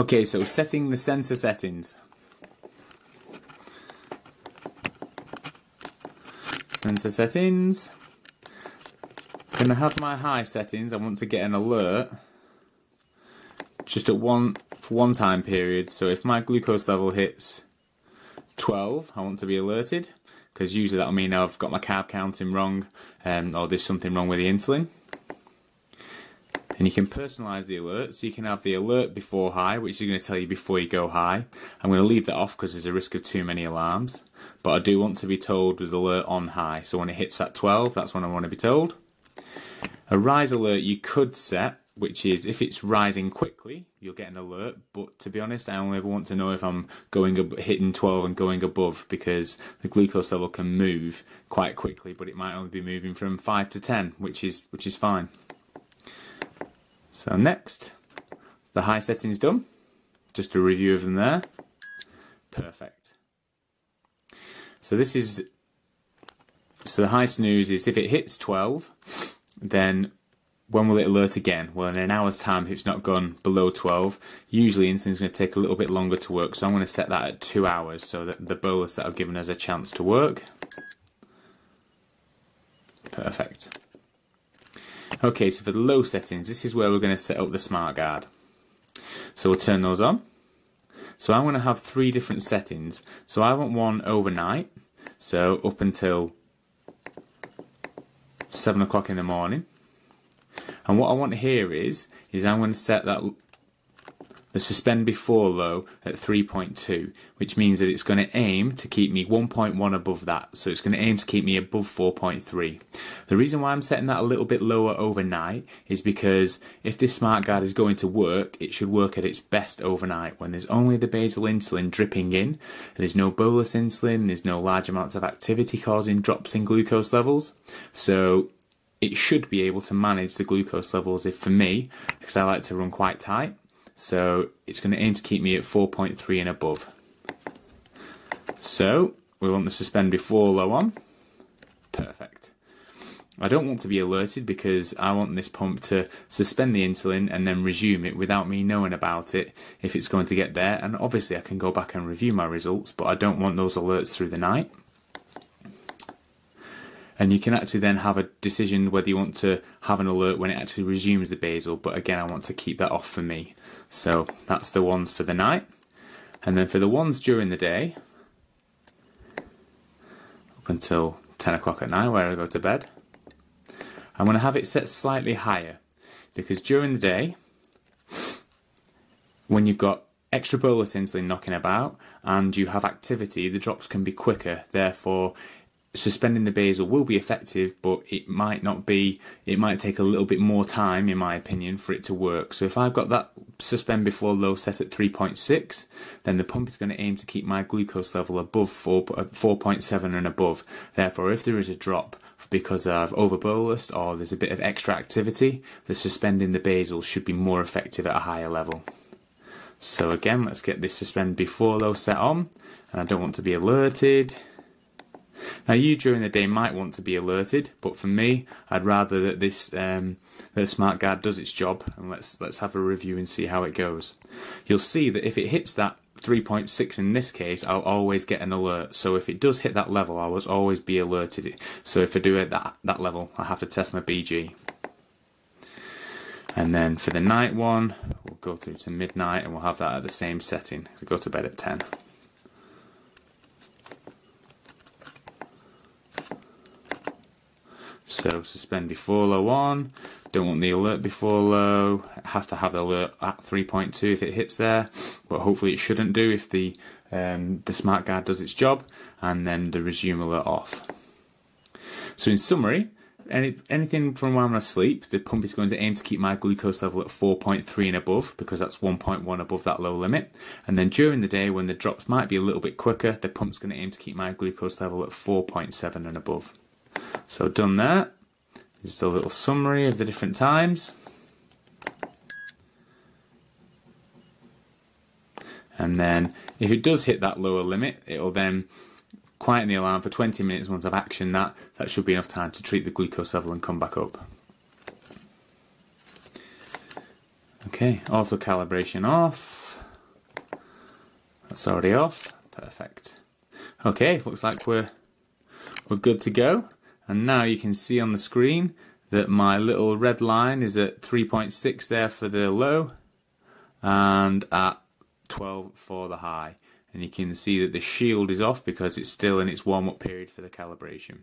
Okay, so setting the sensor settings. Sensor settings. When I have my high settings, I want to get an alert just at for one time period. So if my glucose level hits 12, I want to be alerted, because usually that'll mean I've got my carb counting wrong, or there's something wrong with the insulin. And you can personalise the alert, so you can have the alert before high, which is going to tell you before you go high. I'm going to leave that off because there's a risk of too many alarms, but I do want to be told with alert on high. So when it hits that 12, that's when I want to be told. A rise alert you could set, which is if it's rising quickly, you'll get an alert. But to be honest, I only ever want to know if I'm hitting 12 and going above, because the glucose level can move quite quickly, but it might only be moving from 5 to 10, which is fine. So next, the high settings done. Just a review of them there. Perfect. So this is, so the high snooze is if it hits 12, then when will it alert again? Well, in an hour's time, if it's not gone below 12, usually insulin's going to take a little bit longer to work, so I'm going to set that at 2 hours so that the bolus that I've given has a chance to work. Perfect. Okay, so for the low settings, this is where we're going to set up the SmartGuard. So we'll turn those on. So I'm going to have 3 different settings. So I want one overnight, so up until 7 o'clock in the morning. And what I want here is I'm going to set that the suspend before low at 3.2, which means that it's going to aim to keep me 1.1 above that. So it's going to aim to keep me above 4.3. The reason why I'm setting that a little bit lower overnight is because if this SmartGuard is going to work, it should work at its best overnight when there's only the basal insulin dripping in, there's no bolus insulin, there's no large amounts of activity causing drops in glucose levels. So it should be able to manage the glucose levels, if for me, because I like to run quite tight. So it's going to aim to keep me at 4.3 and above. So we want the suspend before low on. Perfect. I don't want to be alerted because I want this pump to suspend the insulin and then resume it without me knowing about it if it's going to get there. And obviously I can go back and review my results, but I don't want those alerts through the night. And you can actually then have a decision whether you want to have an alert when it actually resumes the basal. But again, I want to keep that off for me. So that's the ones for the night. And then for the ones during the day, up until 10 o'clock at night where I go to bed, I'm going to have it set slightly higher. Because during the day, when you've got extra bolus insulin knocking about and you have activity, the drops can be quicker. Therefore, suspending the basal will be effective, but it might not be, it might take a little bit more time, in my opinion, for it to work. So if I've got that suspend before low set at 3.6, then the pump is going to aim to keep my glucose level above 4.7 and above. Therefore, if there is a drop because I've overbolused or there's a bit of extra activity, the suspending the basal should be more effective at a higher level. So again, let's get this suspend before low set on, and I don't want to be alerted. Now, you during the day might want to be alerted, but for me, I'd rather that this the SmartGuard does its job, and let's have a review and see how it goes. You'll see that if it hits that 3.6 in this case, I'll always get an alert. So if it does hit that level, I will always be alerted. So if I do it at that level, I have to test my BG. And then for the night one, we'll go through to midnight, and we'll have that at the same setting. So go to bed at 10. So suspend before low on, don't want the alert before low, it has to have the alert at 3.2 if it hits there, but hopefully it shouldn't do if the, the SmartGuard does its job, and then the resume alert off. So in summary, anything from when I'm asleep, the pump is going to aim to keep my glucose level at 4.3 and above, because that's 1.1 above that low limit. And then during the day, when the drops might be a little bit quicker, the pump's going to aim to keep my glucose level at 4.7 and above. So done that, just a little summary of the different times. And then if it does hit that lower limit, it'll then quieten the alarm for 20 minutes once I've actioned that. That should be enough time to treat the glucose level and come back up. Okay, auto calibration off. That's already off. Perfect. Okay, looks like we're good to go. And now you can see on the screen that my little red line is at 3.6 there for the low and at 12 for the high. And you can see that the shield is off because it's still in its warm-up period for the calibration.